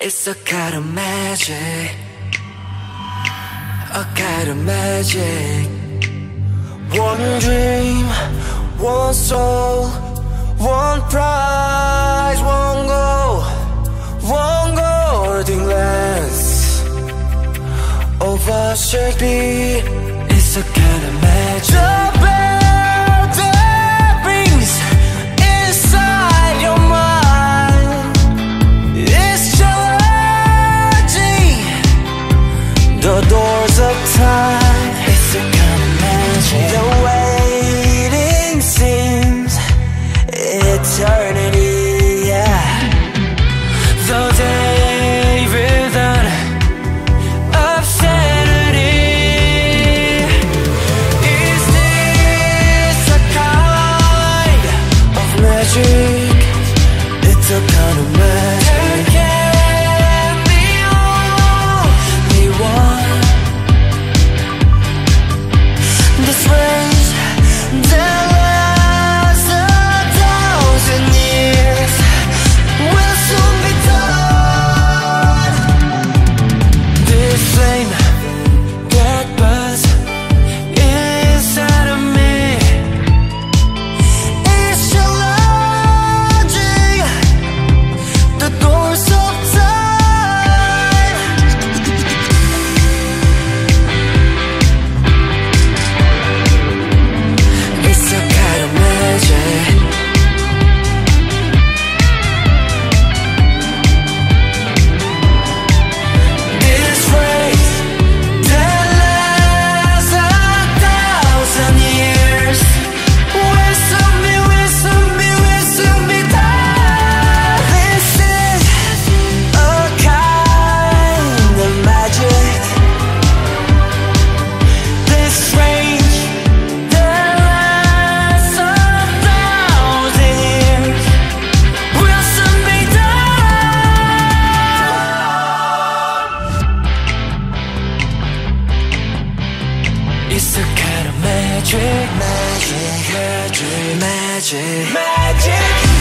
It's a kind of magic, a kind of magic. One dream, one soul, one prize, one goal, one golden glance over should be. It's a kind of magic. The doors of time, it's a kind of magic. The waiting seems eternity, yeah. The day without obscenity. Is this a kind of magic? It's a kind of magic. It's a kind of magic, magic, magic, magic, magic.